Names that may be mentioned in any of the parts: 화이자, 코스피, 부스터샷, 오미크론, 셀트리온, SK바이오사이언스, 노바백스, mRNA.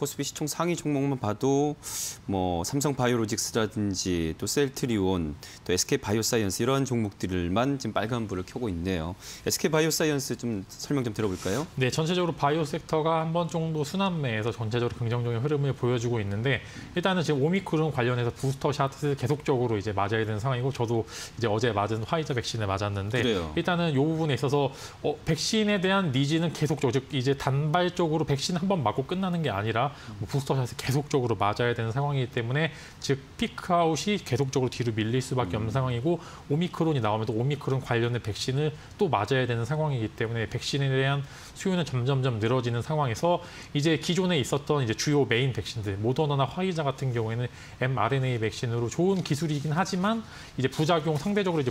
코스피 시총 상위 종목만 봐도 뭐 삼성바이오로직스라든지 또 셀트리온, 또 SK바이오사이언스 이런 종목들만 지금 빨간불을 켜고 있네요. SK바이오사이언스 좀 설명 좀 들어볼까요? 네, 전체적으로 바이오 섹터가 한 번 정도 순환매에서 전체적으로 긍정적인 흐름을 보여주고 있는데 일단은 지금 오미크론 관련해서 부스터샷을 계속적으로 이제 맞아야 되는 상황이고 저도 이제 어제 맞은 화이자 백신을 맞았는데 그래요. 일단은 이 부분에 있어서 백신에 대한 니즈는 계속적으로 즉 이제 단발적으로 백신 한 번 맞고 끝나는 게 아니라 뭐 부스터샷을 계속적으로 맞아야 되는 상황이기 때문에 즉 피크아웃이 계속적으로 뒤로 밀릴 수밖에 없는 상황이고 오미크론이 나오면서 오미크론 관련된 백신을 또 맞아야 되는 상황이기 때문에 백신에 대한 수요는 점점점 늘어지는 상황에서 이제 기존에 있었던 이제 주요 메인 백신들 모더나나 화이자 같은 경우에는 mRNA 백신으로 좋은 기술이긴 하지만 이제 부작용 상대적으로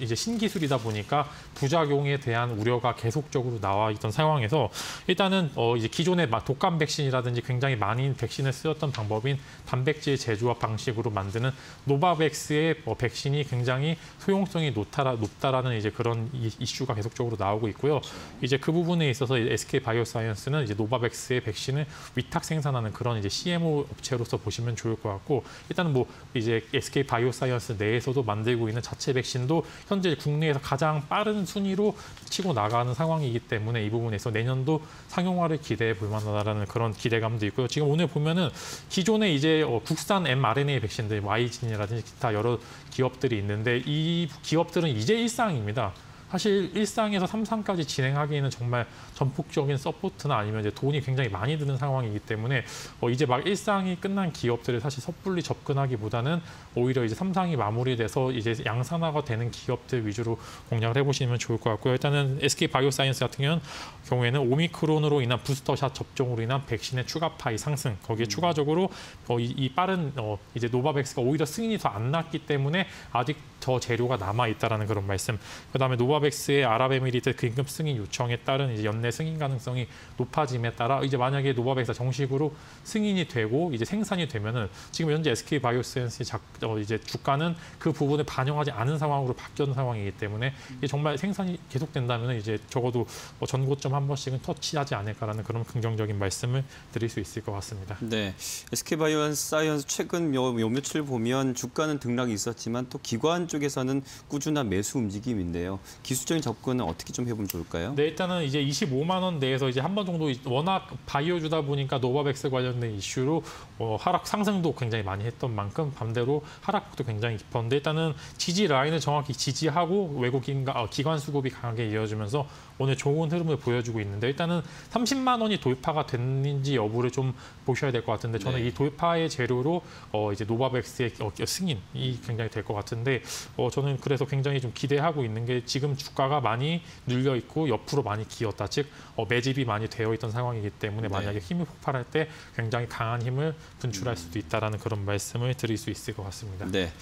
이제 신기술이다 보니까 부작용에 대한 우려가 계속적으로 나와 있던 상황에서 일단은 이제 기존의 독감 백신이라든지 굉장히 많은 백신을 쓰였던 방법인 단백질 재조합 방식으로 만드는 노바백스의 백신이 굉장히 소용성이 높다라는 이제 그런 이슈가 계속적으로 나오고 있고요. 이제 그 부분에 있어서 SK 바이오사이언스는 이제 노바백스의 백신을 위탁 생산하는 그런 이제 CMO 업체로서 보시면 좋을 것 같고 일단은 뭐 이제 SK 바이오사이언스 내에서도 만들고 있는 자체 백신도 현재 국내에서 가장 빠른 순위로 치고 나가는 상황이기 때문에 이 부분에서 내년도 상용화를 기대해 볼 만하다라는 그런 기대감도 있고요. 지금 오늘 보면은 기존에 이제 국산 mRNA 백신들, 와이진이라든지 기타 여러 기업들이 있는데 이 기업들은 이제 일상입니다. 사실 1상에서 3상까지 진행하기에는 정말 전폭적인 서포트나 아니면 이제 돈이 굉장히 많이 드는 상황이기 때문에 이제 막 1상이 끝난 기업들을 사실 섣불리 접근하기보다는 오히려 이제 3상이 마무리돼서 이제 양산화가 되는 기업들 위주로 공략을 해보시면 좋을 것 같고요. 일단은 SK 바이오사이언스 같은 경우에는 오미크론으로 인한 부스터샷 접종으로 인한 백신의 추가 파이 상승 거기에 추가적으로 이 빠른 이제 노바백스가 오히려 승인이 더 안 났기 때문에 아직 더 재료가 남아 있다라는 그런 말씀. 그다음에 노바백스의 아랍에미리트 긴급 승인 요청에 따른 이제 연내 승인 가능성이 높아짐에 따라 이제 만약에 노바백스가 정식으로 승인이 되고 이제 생산이 되면은 지금 현재 SK 바이오사이언스의 이제 주가는 그 부분을 반영하지 않은 상황으로 바뀌는 상황이기 때문에 이게 정말 생산이 계속된다면 이제 적어도 전고점 한 번씩은 터치하지 않을까라는 그런 긍정적인 말씀을 드릴 수 있을 것 같습니다. 네, SK 바이오사이언스 최근 요 며칠 보면 주가는 등락이 있었지만 또 기관 쪽에서는 꾸준한 매수 움직임인데요. 기술적인 접근은 어떻게 좀 해보면 좋을까요? 네, 일단은 이제 25만 원 내에서 이제 한 번 정도 워낙 바이오주다 보니까 노바백스 관련된 이슈로 하락 상승도 굉장히 많이 했던 만큼 반대로 하락폭도 굉장히 깊었는데 일단은 지지 라인을 정확히 지지하고 외국인과 기관 수급이 강하게 이어지면서 오늘 좋은 흐름을 보여주고 있는데 일단은 30만 원이 돌파가 됐는지 여부를 좀 보셔야 될 것 같은데 저는 네. 이 돌파의 재료로 이제 노바백스의 승인이 굉장히 될 것 같은데 저는 그래서 굉장히 좀 기대하고 있는 게 지금 주가가 많이 눌려 있고 옆으로 많이 기었다. 즉 매집이 많이 되어 있던 상황이기 때문에 만약에 힘이 폭발할 때 굉장히 강한 힘을 분출할 수도 있다라는 그런 말씀을 드릴 수 있을 것 같습니다. 네.